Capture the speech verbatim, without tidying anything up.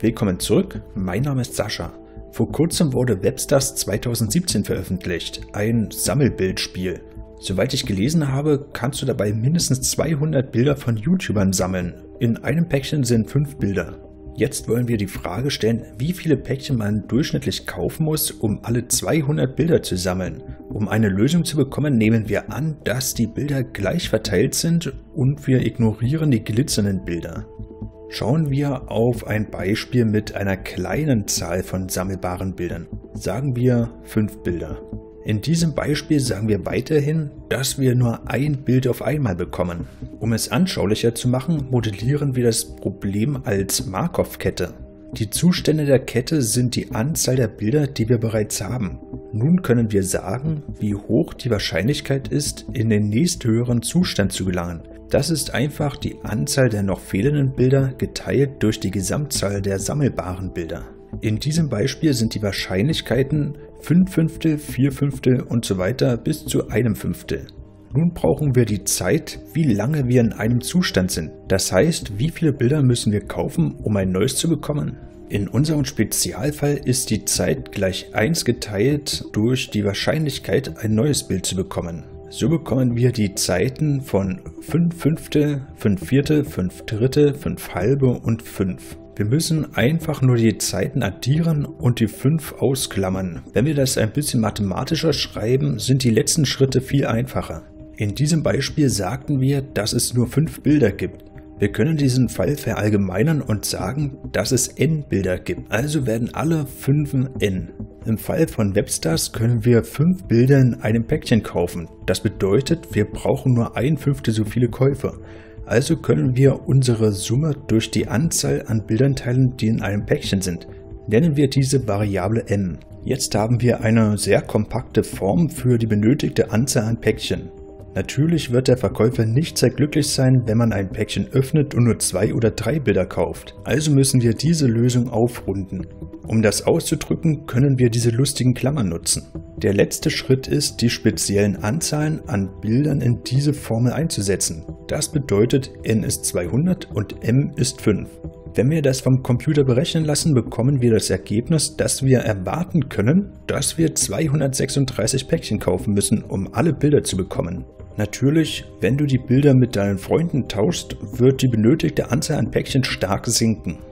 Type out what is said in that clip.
Willkommen zurück, mein Name ist Sascha. Vor kurzem wurde Webstars zweitausendsiebzehn veröffentlicht, ein Sammelbildspiel. Soweit ich gelesen habe, kannst du dabei mindestens zweihundert Bilder von YouTubern sammeln. In einem Päckchen sind fünf Bilder. Jetzt wollen wir die Frage stellen, wie viele Päckchen man durchschnittlich kaufen muss, um alle zweihundert Bilder zu sammeln. Um eine Lösung zu bekommen, nehmen wir an, dass die Bilder gleich verteilt sind und wir ignorieren die glitzernden Bilder. Schauen wir auf ein Beispiel mit einer kleinen Zahl von sammelbaren Bildern. Sagen wir fünf Bilder. In diesem Beispiel sagen wir weiterhin, dass wir nur ein Bild auf einmal bekommen. Um es anschaulicher zu machen, modellieren wir das Problem als Markov-Kette. Die Zustände der Kette sind die Anzahl der Bilder, die wir bereits haben. Nun können wir sagen, wie hoch die Wahrscheinlichkeit ist, in den nächsthöheren Zustand zu gelangen. Das ist einfach die Anzahl der noch fehlenden Bilder geteilt durch die Gesamtzahl der sammelbaren Bilder. In diesem Beispiel sind die Wahrscheinlichkeiten fünf Fünftel, vier Fünftel und so weiter bis zu einem Fünftel. Nun brauchen wir die Zeit, wie lange wir in einem Zustand sind. Das heißt, wie viele Bilder müssen wir kaufen, um ein neues zu bekommen? In unserem Spezialfall ist die Zeit gleich eins geteilt durch die Wahrscheinlichkeit, ein neues Bild zu bekommen. So bekommen wir die Zeiten von fünf Fünftel, fünf Viertel, fünf Drittel, fünf Halbe und fünf. Wir müssen einfach nur die Zeiten addieren und die fünf ausklammern. Wenn wir das ein bisschen mathematischer schreiben, sind die letzten Schritte viel einfacher. In diesem Beispiel sagten wir, dass es nur fünf Bilder gibt. Wir können diesen Fall verallgemeinern und sagen, dass es n Bilder gibt. Also werden alle fünfen n. Im Fall von Webstars können wir fünf Bilder in einem Päckchen kaufen. Das bedeutet, wir brauchen nur ein Fünftel so viele Käufe. Also können wir unsere Summe durch die Anzahl an Bildern teilen, die in einem Päckchen sind. Nennen wir diese Variable m. Jetzt haben wir eine sehr kompakte Form für die benötigte Anzahl an Päckchen. Natürlich wird der Verkäufer nicht sehr glücklich sein, wenn man ein Päckchen öffnet und nur zwei oder drei Bilder kauft. Also müssen wir diese Lösung aufrunden. Um das auszudrücken, können wir diese lustigen Klammern nutzen. Der letzte Schritt ist, die speziellen Anzahlen an Bildern in diese Formel einzusetzen. Das bedeutet, n ist zweihundert und m ist fünf. Wenn wir das vom Computer berechnen lassen, bekommen wir das Ergebnis, dass wir erwarten können, dass wir zweihundertsechsunddreißig Päckchen kaufen müssen, um alle Bilder zu bekommen. Natürlich, wenn du die Bilder mit deinen Freunden tauschst, wird die benötigte Anzahl an Päckchen stark sinken.